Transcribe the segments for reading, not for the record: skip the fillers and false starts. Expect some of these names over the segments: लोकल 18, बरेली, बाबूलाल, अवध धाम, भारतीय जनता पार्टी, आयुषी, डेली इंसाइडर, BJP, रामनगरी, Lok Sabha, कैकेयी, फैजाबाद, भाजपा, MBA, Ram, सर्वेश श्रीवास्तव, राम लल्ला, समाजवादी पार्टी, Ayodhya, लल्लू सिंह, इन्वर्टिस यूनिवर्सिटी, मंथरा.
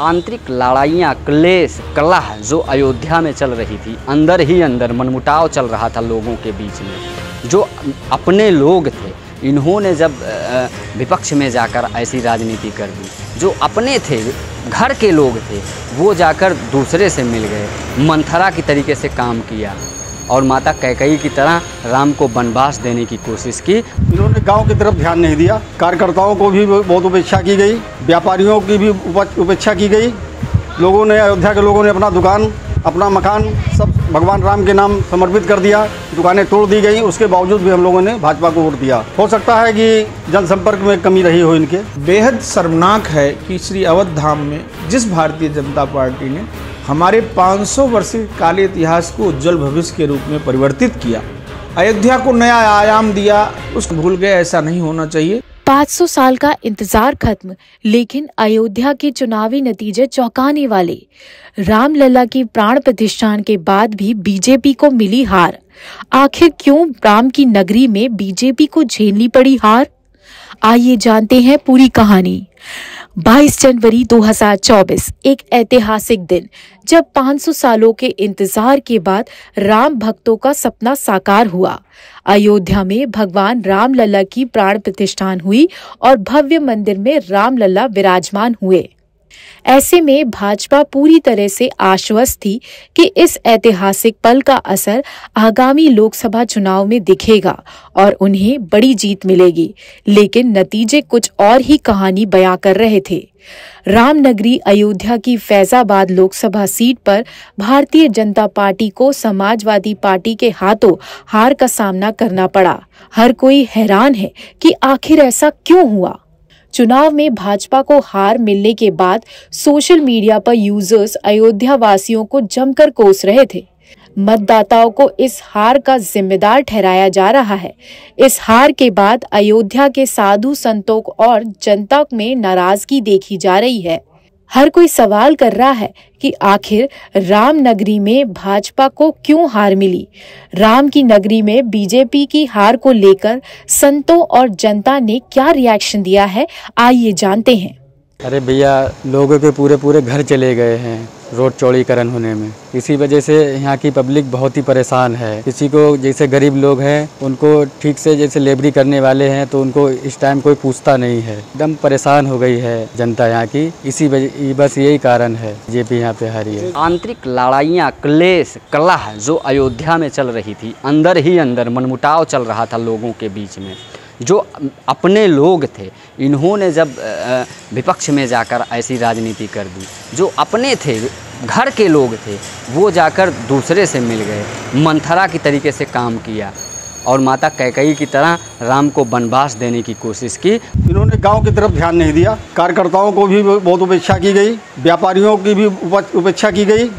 आंतरिक लड़ाइयाँ, क्लेश, कलह जो अयोध्या में चल रही थी, अंदर ही अंदर मनमुटाव चल रहा था लोगों के बीच में। जो अपने लोग थे इन्होंने जब विपक्ष में जाकर ऐसी राजनीति कर दी, जो अपने थे, घर के लोग थे, वो जाकर दूसरे से मिल गए। मंथरा की तरीके से काम किया और माता कैकेयी की तरह राम को वनवास देने की कोशिश की। इन्होंने गांव की तरफ ध्यान नहीं दिया, कार्यकर्ताओं को भी बहुत उपेक्षा की गई, व्यापारियों की भी उपेक्षा की गई। लोगों ने, अयोध्या के लोगों ने अपना दुकान, अपना मकान सब भगवान राम के नाम समर्पित कर दिया, दुकानें तोड़ दी गई। उसके बावजूद भी हम लोगों ने भाजपा को वोट दिया। हो सकता है कि जनसंपर्क में कमी रही हो इनके। बेहद शर्मनाक है कि श्री अवध धाम में जिस भारतीय जनता पार्टी ने हमारे 500 वर्षीय काले इतिहास को उज्जवल भविष्य के रूप में परिवर्तित किया, अयोध्या को नया आयाम दिया, उसको भूल गए, ऐसा नहीं होना चाहिए। 500 साल का इंतजार खत्म, लेकिन अयोध्या के चुनावी नतीजे चौंकाने वाले। राम लल्ला की प्राण प्रतिष्ठान के बाद भी बीजेपी को मिली हार। आखिर क्यों राम की नगरी में बीजेपी को झेलनी पड़ी हार? आइए जानते हैं पूरी कहानी। 22 जनवरी 2024, एक ऐतिहासिक दिन जब 500 सालों के इंतजार के बाद राम भक्तों का सपना साकार हुआ। अयोध्या में भगवान राम लल्ला की प्राण प्रतिष्ठा हुई और भव्य मंदिर में राम लल्ला विराजमान हुए। ऐसे में भाजपा पूरी तरह से आश्वस्त थी कि इस ऐतिहासिक पल का असर आगामी लोकसभा चुनाव में दिखेगा और उन्हें बड़ी जीत मिलेगी, लेकिन नतीजे कुछ और ही कहानी बयां कर रहे थे। रामनगरी अयोध्या की फैजाबाद लोकसभा सीट पर भारतीय जनता पार्टी को समाजवादी पार्टी के हाथों हार का सामना करना पड़ा। हर कोई हैरान है कि आखिर ऐसा क्यों हुआ। चुनाव में भाजपा को हार मिलने के बाद सोशल मीडिया पर यूजर्स अयोध्या वासियों को जमकर कोस रहे थे। मतदाताओं को इस हार का जिम्मेदार ठहराया जा रहा है। इस हार के बाद अयोध्या के साधु संतों और जनता में नाराजगी देखी जा रही है। हर कोई सवाल कर रहा है कि आखिर राम नगरी में भाजपा को क्यों हार मिली। राम की नगरी में बीजेपी की हार को लेकर संतों और जनता ने क्या रिएक्शन दिया है, आइए जानते हैं। अरे भैया, लोगों के पूरे घर चले गए हैं रोड चौड़ीकरण होने में। इसी वजह से यहाँ की पब्लिक बहुत ही परेशान है। किसी को, जैसे गरीब लोग हैं उनको ठीक से, जैसे लेबरी करने वाले हैं तो उनको इस टाइम कोई पूछता नहीं है। एकदम परेशान हो गई है जनता यहाँ की। इसी वजह, बस यही कारण है बीजेपी यहाँ पे हारी है। आंतरिक लड़ाइयाँ, क्लेश, कलह जो अयोध्या में चल रही थी, अंदर ही अंदर मनमुटाव चल रहा था लोगों के बीच में। जो अपने लोग थे इन्होंने जब विपक्ष में जाकर ऐसी राजनीति कर दी, जो अपने थे, घर के लोग थे, वो जाकर दूसरे से मिल गए। मंथरा की तरीके से काम किया और माता कैकेयी की तरह राम को वनवास देने की कोशिश की। इन्होंने गांव की तरफ ध्यान नहीं दिया, कार्यकर्ताओं को भी बहुत उपेक्षा की गई, व्यापारियों की भी उपेक्षा की गई।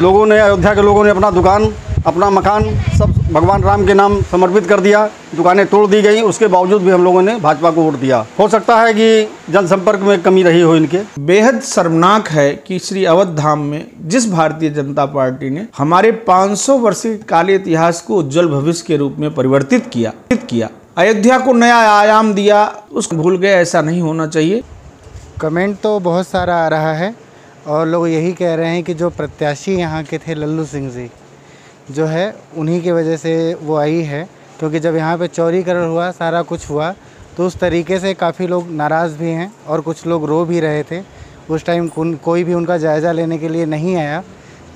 लोगों ने, अयोध्या के लोगों ने अपना दुकान, अपना मकान सब भगवान राम के नाम समर्पित कर दिया, दुकानें तोड़ दी गई। उसके बावजूद भी हम लोगों ने भाजपा को वोट दिया। हो सकता है कि जनसंपर्क में कमी रही हो इनके। बेहद शर्मनाक है कि श्री अवध धाम में जिस भारतीय जनता पार्टी ने हमारे 500 वर्षीय काले इतिहास को उज्जवल भविष्य के रूप में परिवर्तित किया, अयोध्या को नया आयाम दिया, उसको भूल गए, ऐसा नहीं होना चाहिए। कमेंट तो बहुत सारा आ रहा है और लोग यही कह रहे हैं कि जो प्रत्याशी यहाँ के थे लल्लू सिंह जी जो है, उन्हीं की वजह से वो आई है, क्योंकि जब यहाँ पे चौरीकरण हुआ, सारा कुछ हुआ, तो उस तरीके से काफ़ी लोग नाराज़ भी हैं और कुछ लोग रो भी रहे थे। उस टाइम कोई भी उनका जायज़ा लेने के लिए नहीं आया।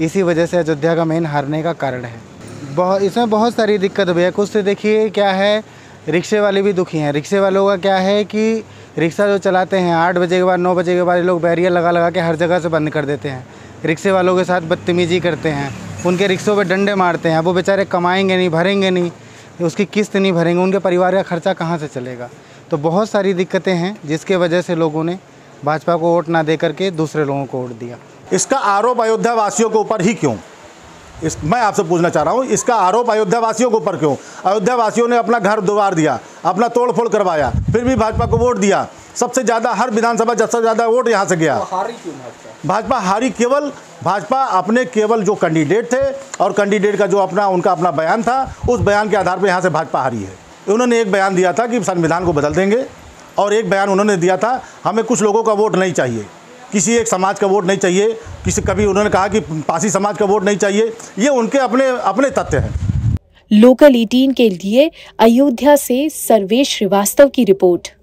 इसी वजह से अयोध्या का मेन हारने का कारण है। इसमें बहुत सारी दिक्कत हुई है। कुछ से देखिए क्या है, रिक्शे वाले भी दुखी हैं। रिक्शे वालों का क्या है कि रिक्शा जो चलाते हैं 8 बजे के बाद, 9 बजे के बाद लोग बैरियर लगा लगा के हर जगह से बंद कर देते हैं। रिक्शे वालों के साथ बदतमीजी करते हैं, उनके रिक्शों पे डंडे मारते हैं। वो बेचारे कमाएंगे नहीं, भरेंगे नहीं, उसकी किस्त नहीं भरेंगे, उनके परिवार का खर्चा कहाँ से चलेगा। तो बहुत सारी दिक्कतें हैं जिसके वजह से लोगों ने भाजपा को वोट ना दे करके दूसरे लोगों को वोट दिया। इसका आरोप अयोध्या वासियों के ऊपर ही क्यों? मैं आपसे पूछना चाह रहा हूँ, इसका आरोप अयोध्या वासियों के ऊपर क्यों? अयोध्या वासियों ने अपना घर दुआर दिया, अपना तोड़ फोड़ करवाया, फिर भी भाजपा को वोट दिया। सबसे ज़्यादा, हर विधानसभा सबसे ज़्यादा वोट यहाँ से गया। भाजपा हारी केवल, भाजपा अपने केवल जो कैंडिडेट थे और कैंडिडेट का जो अपना, उनका अपना बयान था, उस बयान के आधार पर यहाँ से भाजपा हारी है। उन्होंने एक बयान दिया था कि संविधान को बदल देंगे और एक बयान उन्होंने दिया था हमें कुछ लोगों का वोट नहीं चाहिए। किसी एक समाज का वोट नहीं चाहिए, किसी कभी उन्होंने कहा कि पासी समाज का वोट नहीं चाहिए, ये उनके अपने तथ्य हैं। लोकल 18 के लिए अयोध्या से सर्वेश श्रीवास्तव की रिपोर्ट।